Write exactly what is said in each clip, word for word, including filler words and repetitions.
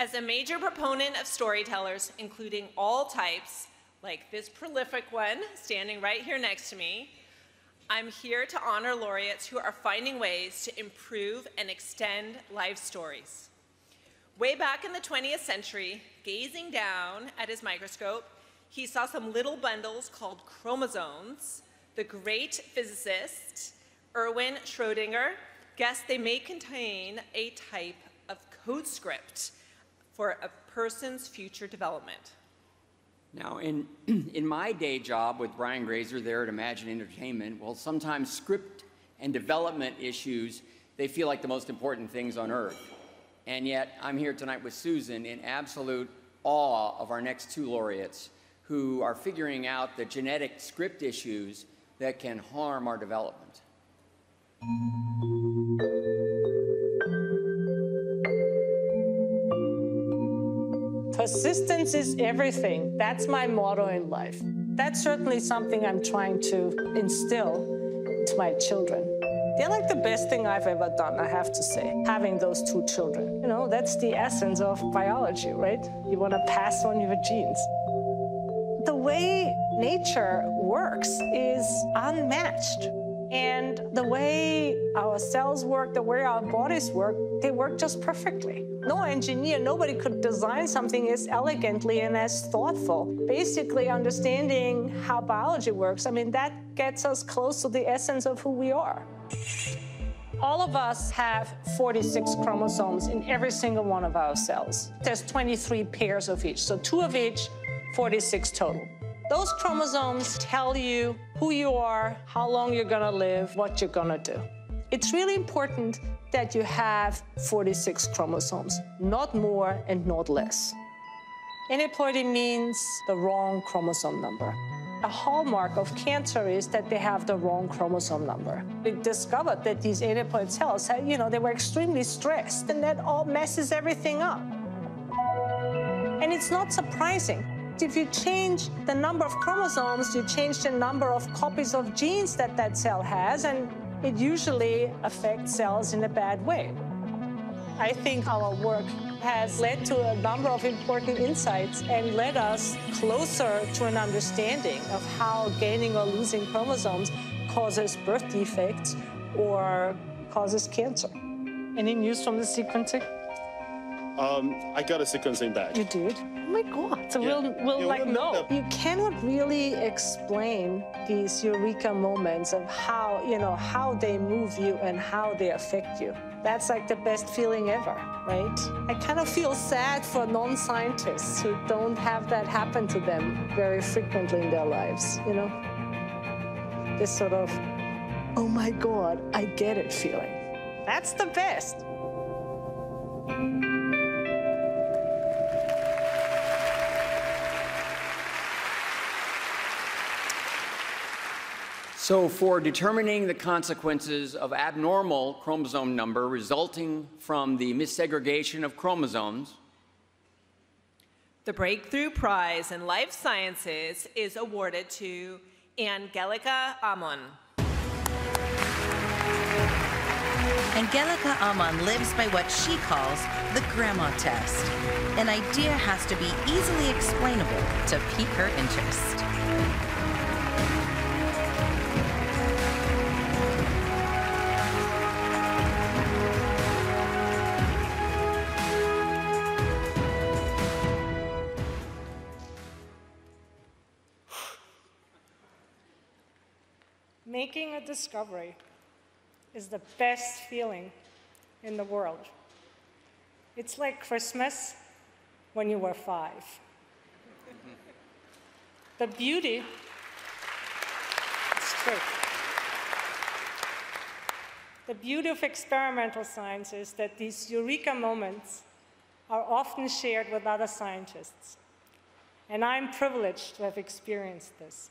As a major proponent of storytellers, including all types, like this prolific one standing right here next to me, I'm here to honor laureates who are finding ways to improve and extend life stories. Way back in the twentieth century, gazing down at his microscope, he saw some little bundles called chromosomes. The great physicist, Erwin Schrödinger, guessed they may contain a type of code script for a person's future development. Now, in, in my day job with Brian Grazer there at Imagine Entertainment, well, sometimes script and development issues, they feel like the most important things on earth. And yet, I'm here tonight with Susan in absolute awe of our next two laureates who are figuring out the genetic script issues that can harm our development. Persistence is everything. That's my motto in life. That's certainly something I'm trying to instill to my children. They're like the best thing I've ever done, I have to say, having those two children. You know, that's the essence of biology, right? You want to pass on your genes. The way nature works is unmatched. And the way our cells work, the way our bodies work, they work just perfectly. No engineer, nobody could design something as elegantly and as thoughtful. Basically understanding how biology works, I mean, that gets us close to the essence of who we are. All of us have forty-six chromosomes in every single one of our cells. There's twenty-three pairs of each, so two of each, forty-six total. Those chromosomes tell you who you are, how long you're gonna live, what you're gonna do. It's really important that you have forty-six chromosomes, not more and not less. Aneuploidy means the wrong chromosome number. A hallmark of cancer is that they have the wrong chromosome number. We discovered that these aneuploid cells, had, you know, they were extremely stressed, and that all messes everything up. And it's not surprising. If you change the number of chromosomes, you change the number of copies of genes that that cell has, and it usually affects cells in a bad way. I think our work has led to a number of important insights and led us closer to an understanding of how gaining or losing chromosomes causes birth defects or causes cancer. Any news from the sequencing? Um, I got a sequencing back. You did? Oh my God, so yeah. we'll, we'll yeah, like know. You cannot really explain these eureka moments of how, you know, how they move you and how they affect you. That's like the best feeling ever, right? I kind of feel sad for non-scientists who don't have that happen to them very frequently in their lives, you know? This sort of, oh my God, I get it feeling. That's the best. So for determining the consequences of abnormal chromosome number resulting from the missegregation of chromosomes, the Breakthrough Prize in Life Sciences is awarded to Angelika Amon. Angelika Amon lives by what she calls the grandma test. An idea has to be easily explainable to pique her interest. Making a discovery is the best feeling in the world. It's like Christmas when you were five. The beauty, it's true. The beauty of experimental science is that these eureka moments are often shared with other scientists. And I'm privileged to have experienced this.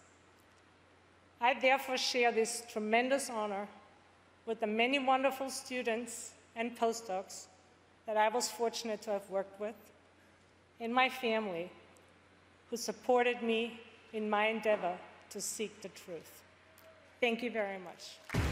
I therefore share this tremendous honor with the many wonderful students and postdocs that I was fortunate to have worked with, and my family, who supported me in my endeavor to seek the truth. Thank you very much.